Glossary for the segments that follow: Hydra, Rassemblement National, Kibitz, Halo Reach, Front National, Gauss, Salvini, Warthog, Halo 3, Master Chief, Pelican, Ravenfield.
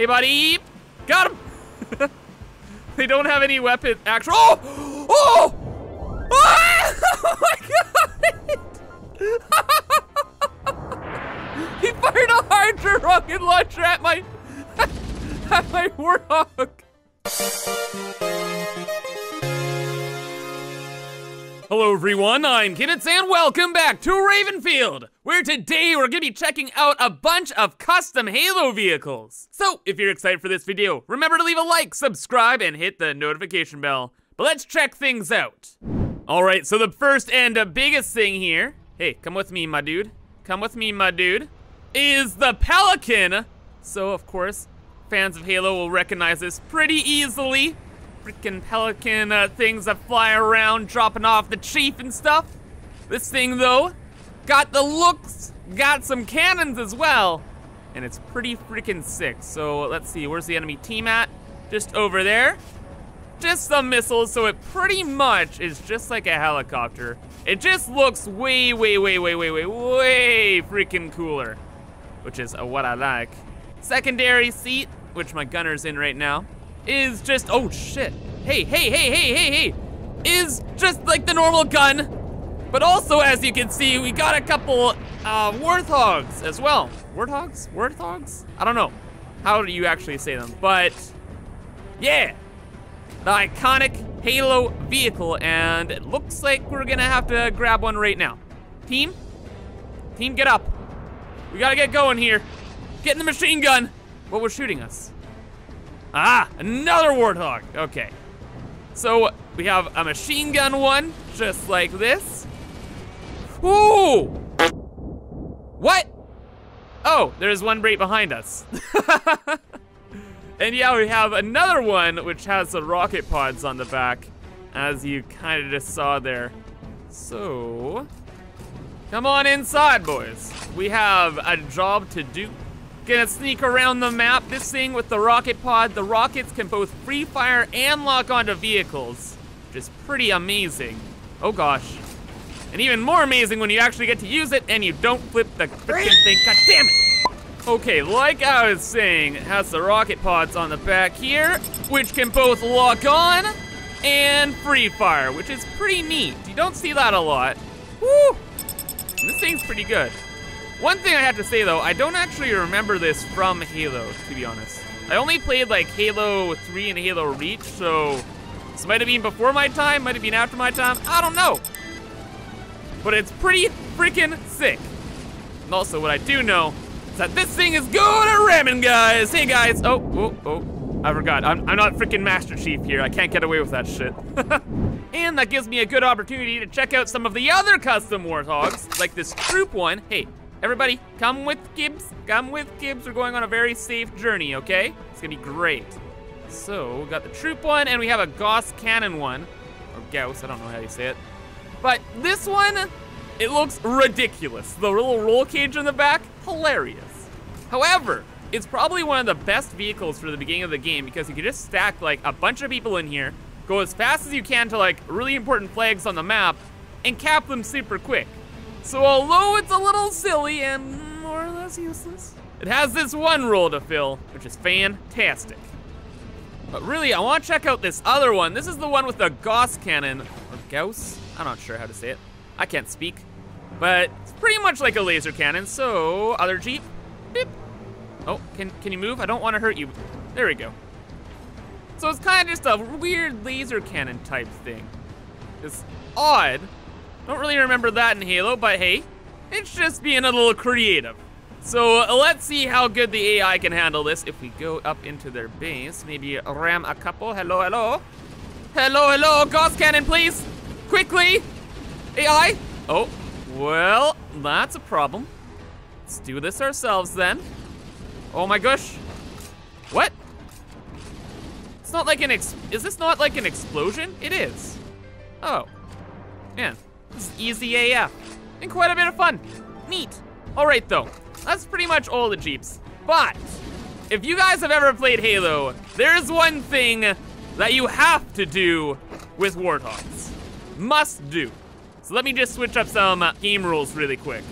Hey, buddy. Got him. They don't have any weapon actual. Oh! Oh! Ah! Oh my god! He fired a Hydra rocket launcher at my Warthog. Hello everyone, I'm Kibitz and welcome back to Ravenfield, where today we're gonna be checking out a bunch of custom Halo vehicles. So, if you're excited for this video, remember to leave a like, subscribe, and hit the notification bell. But let's check things out. Alright, so the first and the biggest thing here, hey, come with me, my dude. Come with me, my dude, is the Pelican. So, of course, fans of Halo will recognize this pretty easily. Freaking Pelican things that fly around, dropping off the Chief and stuff. This thing, though, got the looks, got some cannons as well, and it's pretty freaking sick. So let's see, where's the enemy team at? Just over there. Just some missiles, so it pretty much is just like a helicopter. It just looks way, way, way, way, way, way, way freaking cooler, which is what I like. Secondary seat, which my gunner's in right now, is just, oh shit, hey, is just like the normal gun, but also as you can see, we got a couple Warthogs as well. Warthogs? Warthogs? I don't know how do you actually say them, but yeah, the iconic Halo vehicle, and it looks like we're gonna have to grab one right now. Team, get up. We gotta get going here. Get in the machine gun. What was shooting us? Ah, another Warthog, okay. So we have a machine gun one, just like this. Ooh! What? Oh, there's one right behind us. And yeah, we have another one which has the rocket pods on the back, as you kind of just saw there. So, come on inside, boys. We have a job to do. Gonna sneak around the map, this thing with the rocket pod. The rockets can both free fire and lock onto vehicles, which is pretty amazing. Oh gosh. And even more amazing when you actually get to use it and you don't flip the freaking thing, god damn it. Okay, like I was saying, it has the rocket pods on the back here, which can both lock on and free fire, which is pretty neat. You don't see that a lot. Woo! And this thing's pretty good. One thing I have to say though, I don't actually remember this from Halo, to be honest. I only played like Halo 3 and Halo Reach, so this might have been before my time, might have been after my time, I don't know. But it's pretty freaking sick. And also what I do know is that this thing is going to ramming, guys. Hey guys, oh, I forgot. I'm not freaking Master Chief here. I can't get away with that shit. And that gives me a good opportunity to check out some of the other custom Warthogs, like this troop one. Hey. Everybody, come with Kibitz. Come with Kibitz. We're going on a very safe journey, okay? It's gonna be great. So, we got the troop one, and we have a Gauss cannon one. Or Gauss, I don't know how you say it. But this one, it looks ridiculous. The little roll cage in the back, hilarious. However, it's probably one of the best vehicles for the beginning of the game because you can just stack like a bunch of people in here, go as fast as you can to like really important flags on the map, and cap them super quick. So although it's a little silly and more or less useless, it has this one role to fill, which is fantastic. But really, I want to check out this other one. This is the one with the Gauss cannon, or Gauss? I'm not sure how to say it. I can't speak. But it's pretty much like a laser cannon, so other Jeep. Beep. Oh, can you move? I don't want to hurt you. There we go. So it's kind of just a weird laser cannon type thing. It's odd. Don't really remember that in Halo, but hey, it's just being a little creative. So let's see how good the AI can handle this. If we go up into their base, maybe ram a couple. Hello, hello. Hello, hello, Gauss cannon, please. Quickly. AI. Oh, well, that's a problem. Let's do this ourselves then. Oh my gosh. What? It's not like an is this not like an explosion? It is. Oh, man. This is easy AF, and quite a bit of fun. Neat. All right, though, that's pretty much all the Jeeps. But if you guys have ever played Halo, there's one thing that you have to do with Warthogs. Must do. So let me just switch up some game rules really quick.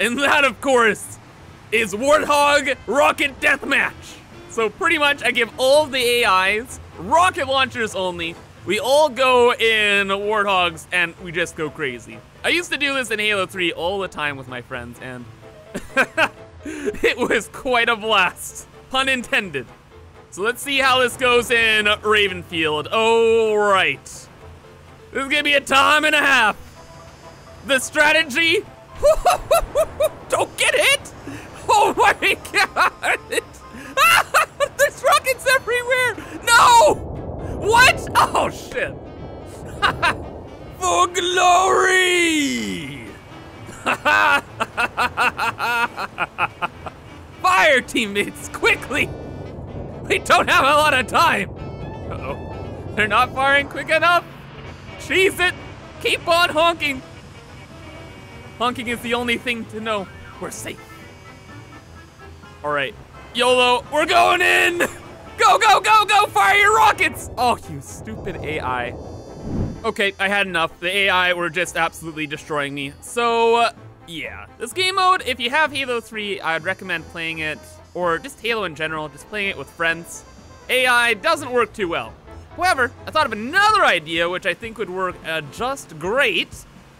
And that, of course, is Warthog Rocket Deathmatch. So pretty much I give all the AIs rocket launchers only. We all go in Warthogs and we just go crazy. I used to do this in Halo 3 all the time with my friends, and it was quite a blast. Pun intended. So let's see how this goes in Ravenfield. All right. This is gonna be a time and a half. The strategy, don't get hit. Oh my God. There's rockets everywhere. No. What? Oh, shit. For glory! Fire, teammates, quickly! We don't have a lot of time. Uh-oh. They're not firing quick enough. Cheese it. Keep on honking. Honking is the only thing to know. We're safe. All right. YOLO, we're going in! Go, go, go, go, fire your rockets! Oh, you stupid AI. Okay, I had enough. The AI were just absolutely destroying me. So, yeah. This game mode, if you have Halo 3, I'd recommend playing it, or just Halo in general, just playing it with friends. AI doesn't work too well. However, I thought of another idea which I think would work just great.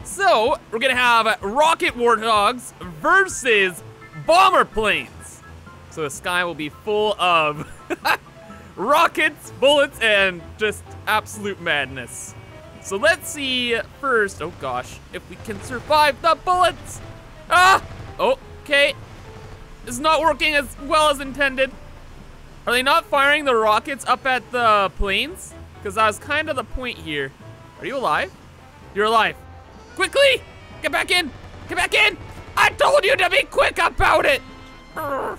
So, we're gonna have rocket warthogs versus bomber planes. So the sky will be full of rockets, bullets, and just absolute madness. So let's see first, oh gosh, if we can survive the bullets. Ah, okay. It's not working as well as intended. Are they not firing the rockets up at the planes? Because that was kind of the point here. Are you alive? You're alive. Quickly, get back in, get back in. I told you to be quick about it. Brr.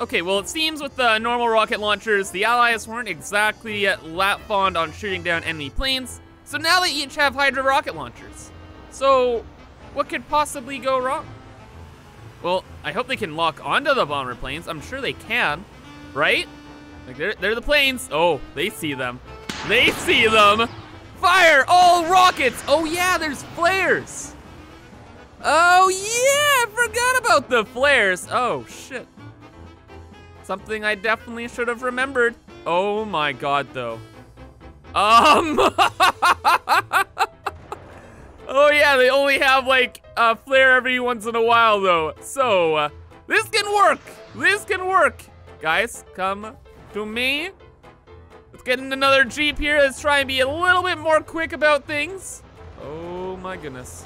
Okay, well, it seems with the normal rocket launchers, the allies weren't exactly lat fond on shooting down enemy planes, so now they each have Hydra rocket launchers. So, what could possibly go wrong? Well, I hope they can lock onto the bomber planes. I'm sure they can, right? Like, they're the planes. Oh, they see them. They see them! Fire all rockets! Oh yeah, there's flares! Oh yeah, I forgot about the flares. Oh, shit. Something I definitely should have remembered. Oh my God, though. Oh yeah, they only have like a flare every once in a while, though. So this can work. This can work. Guys, come to me. Let's get in another Jeep here. Let's try and be a little bit more quick about things. Oh my goodness.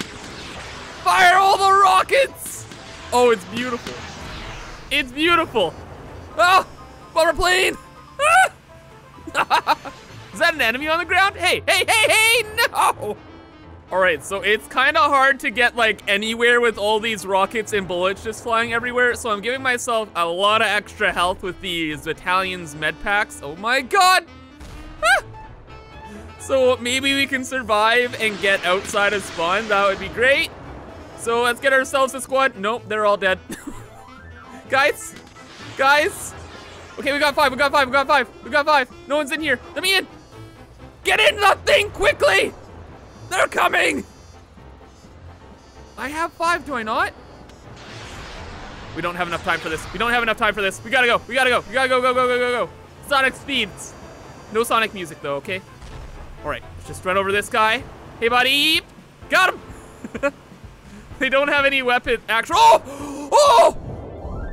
Fire all the rockets. Oh, it's beautiful. It's beautiful. Oh, bomber plane! Ah! Is that an enemy on the ground? Hey, hey, hey, hey, no! All right, so it's kind of hard to get like anywhere with all these rockets and bullets just flying everywhere, so I'm giving myself a lot of extra health with these battalions med packs. Oh my God! Ah! So maybe we can survive and get outside of spawn. That would be great. So let's get ourselves a squad. Nope, they're all dead. Guys? Guys, okay, we got five, we got five, we got five, we got five. No one's in here, let me in. Get in the thing quickly. They're coming. I have five, do I not? We don't have enough time for this. We don't have enough time for this. We gotta go, we gotta go, we gotta go, go, go, go, go, go. Sonic speeds. No Sonic music though, okay? All right, let's just run over this guy. Hey buddy, got him. They don't have any weapon, actually. Oh, oh.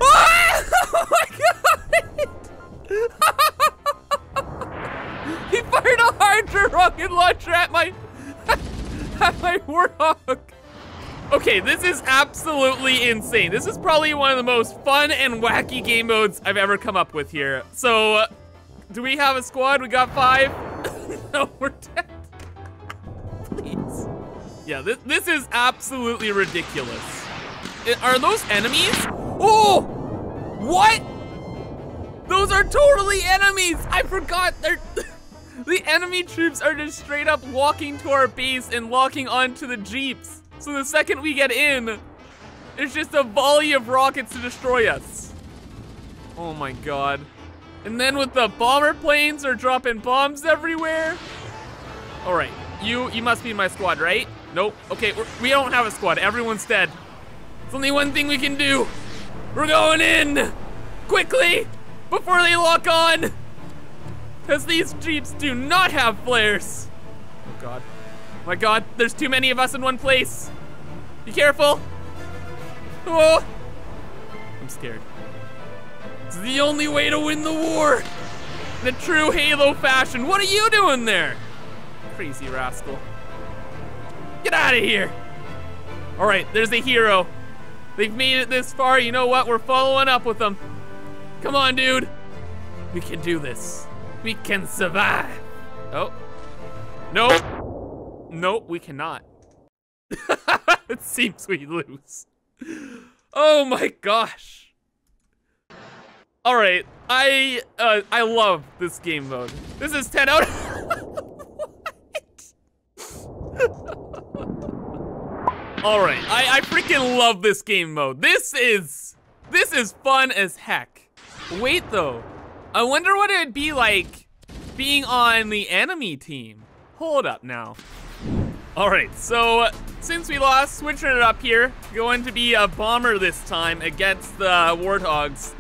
Oh my God! He fired a Hydra rocket launcher at my Warthog. Okay, this is absolutely insane. This is probably one of the most fun and wacky game modes I've ever come up with here. So, do we have a squad? We got five. No, we're dead. Please. Yeah, this is absolutely ridiculous. Are those enemies? Oh! What? Those are totally enemies! I forgot they're the enemy troops are just straight up walking to our base and locking onto the Jeeps. So the second we get in, there's just a volley of rockets to destroy us. Oh my God. And then with the bomber planes, they're dropping bombs everywhere. All right, you must be in my squad, right? Nope, okay, we don't have a squad, everyone's dead. There's only one thing we can do. We're going in! Quickly! before they lock on, because these Jeeps do not have flares. Oh God. Oh my God, there's too many of us in one place. Be careful. Oh, I'm scared. It's the only way to win the war. In a true Halo fashion. What are you doing there? Crazy rascal. Get out of here. All right, there's a hero. They've made it this far. You know what? We're following up with them. Come on, dude. We can do this. We can survive. Oh. Nope. Nope, we cannot. It seems we lose. Oh my gosh. All right. I love this game mode. This is 10 out What? All right, I freaking love this game mode. This is fun as heck. Wait though, I wonder what it'd be like being on the enemy team. Hold up now. All right, so since we lost, switching it up here. Going to be a bomber this time against the Warthogs.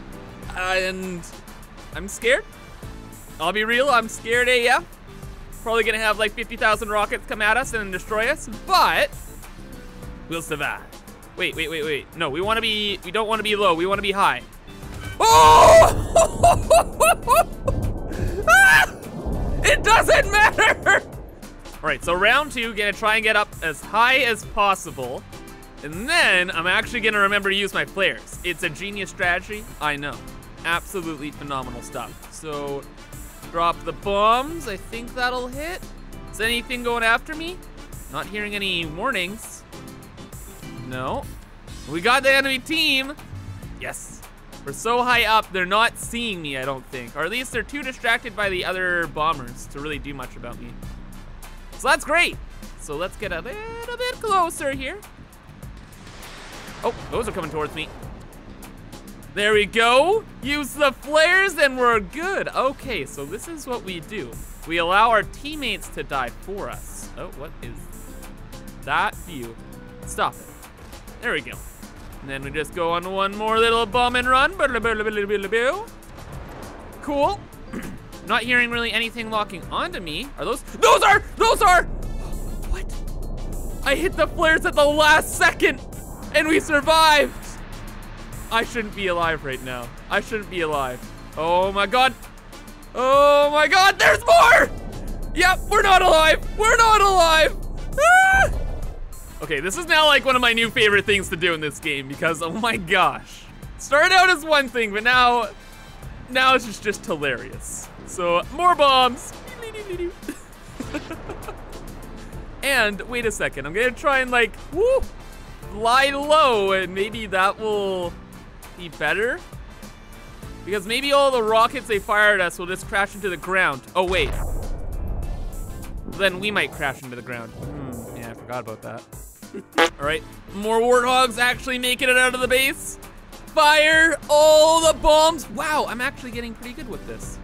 And I'm scared. I'll be real, I'm scared AF. Probably gonna have like 50,000 rockets come at us and destroy us, but we'll survive. Wait. No, we don't want to be low. We want to be high. Oh! Ah! It doesn't matter. All right, so round two, gonna try and get up as high as possible. And then I'm actually gonna remember to use my flares. It's a genius strategy, I know. Absolutely phenomenal stuff. So drop the bombs. I think that'll hit. Is anything going after me? Not hearing any warnings. No, we got the enemy team. Yes, we're so high up, they're not seeing me, I don't think. Or at least they're too distracted by the other bombers to really do much about me. So that's great. So let's get a little bit closer here. Oh, those are coming towards me. There we go. Use the flares and we're good. Okay, so this is what we do. We allow our teammates to die for us. Oh, what is that view? Stop it. There we go. And then we just go on one more little bomb and run. Cool. Not hearing really anything locking onto me. Are those? Those are! What? I hit the flares at the last second and we survived. I shouldn't be alive right now. I shouldn't be alive. Oh my God. Oh my God, there's more! Yep, we're not alive. We're not alive. Ah! Okay, this is now like one of my new favorite things to do in this game because, oh my gosh. Started out as one thing, but now it's just hilarious. So, more bombs. And, wait a second, I'm gonna try and like, woo, lie low and maybe that will be better. Because maybe all the rockets they fire at us will just crash into the ground. Oh wait. Then we might crash into the ground. Yeah, I forgot about that. All right, more Warthogs actually making it out of the base. Fire all the bombs. Wow, I'm actually getting pretty good with this.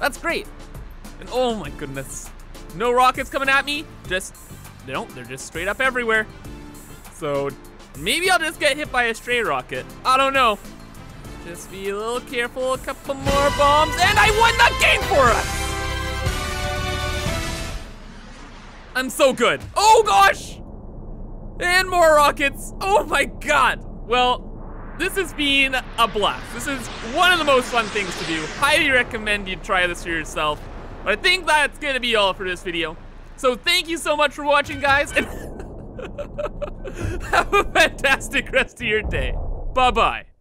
That's great. And oh my goodness. No rockets coming at me. Just, no, they're just straight up everywhere. So maybe I'll just get hit by a stray rocket. I don't know. Just be a little careful, a couple more bombs, and I won the game for us. I'm so good. Oh gosh! And more rockets. Oh my God. Well, this has been a blast. This is one of the most fun things to do. Highly recommend you try this for yourself. But I think that's gonna be all for this video. So thank you so much for watching, guys. And have a fantastic rest of your day. Bye-bye.